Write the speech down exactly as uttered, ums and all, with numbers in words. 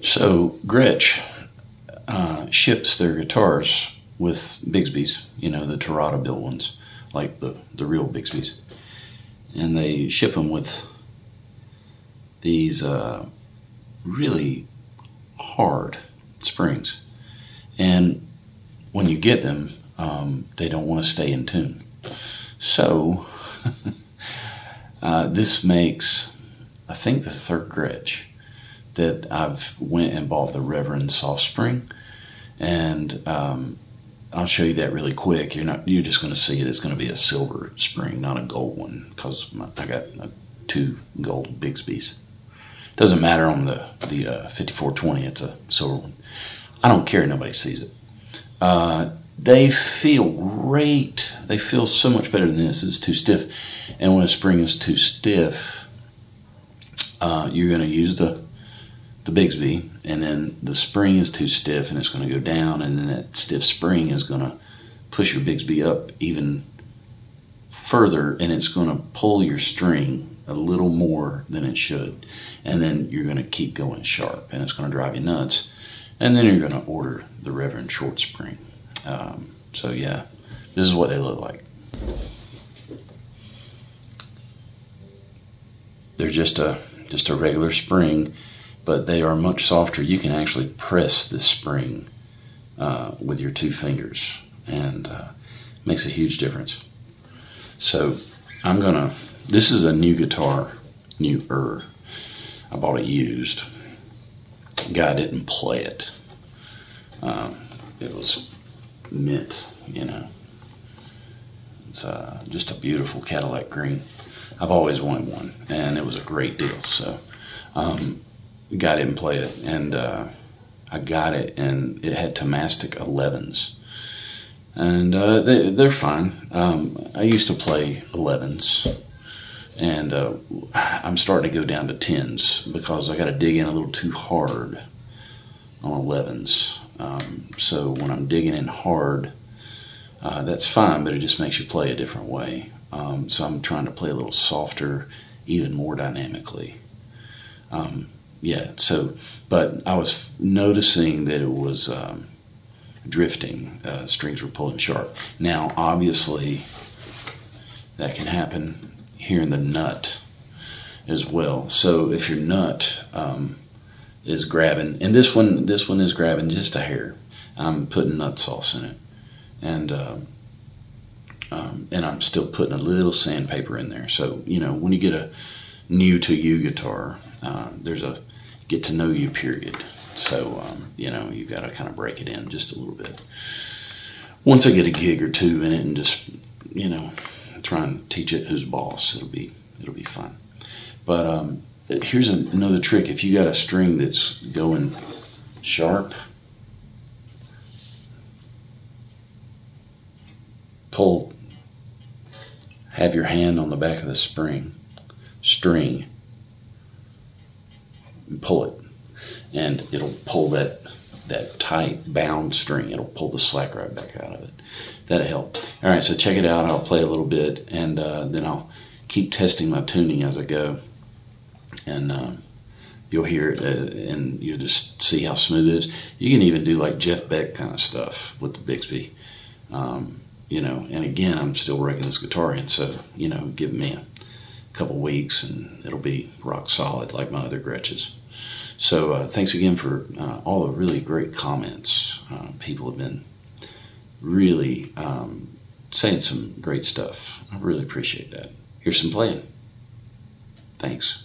So Gretsch uh, ships their guitars with Bigsby's, you know, the Torada built ones, like the, the real Bigsby's. And they ship them with these uh, really hard springs. And when you get them, um, they don't want to stay in tune. So uh, this makes, I think, the third Gretsch that I've went and bought the Reverend Soft Spring, and um, I'll show you that really quick. You're not, you're just going to see it. It's going to be a silver spring, not a gold one, because I got uh, two gold Bigsby's. Doesn't matter on the the uh, fifty-four twenty. It's a silver one. I don't care. Nobody sees it. Uh, they feel great. They feel so much better than this. It's too stiff, and when a spring is too stiff, uh, you're going to use the The Bigsby, and then the spring is too stiff and it's going to go down, and then that stiff spring is going to push your Bigsby up even further, and it's going to pull your string a little more than it should, and then you're going to keep going sharp and it's going to drive you nuts, and then you're going to order the Reverend Short Spring. Um, so yeah, this is what they look like. They're just a just a regular spring, but they are much softer. You can actually press this spring uh, with your two fingers, and uh, makes a huge difference. So I'm gonna, this is a new guitar, newer. I bought it used. Guy didn't play it. Um, it was mint, you know. It's uh, just a beautiful Cadillac green. I've always wanted one, and it was a great deal, so. Um, Guy didn't play it, and uh, I got it, and it had Tomastic elevens, and uh, they, they're fine. Um, I used to play elevens, and uh, I'm starting to go down to tens because I got to dig in a little too hard on elevens. Um, so when I'm digging in hard, uh, that's fine, but it just makes you play a different way. Um, so I'm trying to play a little softer, even more dynamically. Um, Yeah, so, but I was noticing that it was um, drifting. Uh, strings were pulling sharp. Now, obviously, that can happen here in the nut as well. So if your nut um, is grabbing, and this one, this one is grabbing just a hair. I'm putting nut sauce in it, and um, um, and I'm still putting a little sandpaper in there. So you know, when you get a new to you guitar, uh, there's a get to know you period. So, um, you know, you've got to kind of break it in just a little bit. Once I get a gig or two in it and just, you know, try and teach it who's boss, it'll be, it'll be fun. But um, here's another trick. If you got a string that's going sharp, pull, have your hand on the back of the spring, string, and pull it, and it'll pull that that tight bound string. It'll pull the slack right back out of it. That'll help. All right, so check it out. I'll play a little bit, and uh, then I'll keep testing my tuning as I go, and uh, you'll hear it, uh, and you'll just see how smooth it is. You can even do like Jeff Beck kind of stuff with the Bigsby, um, you know. And again, I'm still working this guitar in, so you know, give me a couple weeks and it'll be rock solid like my other Gretsch's. So uh, thanks again for uh, all the really great comments. Uh, people have been really um, saying some great stuff. I really appreciate that. Here's some playing. Thanks.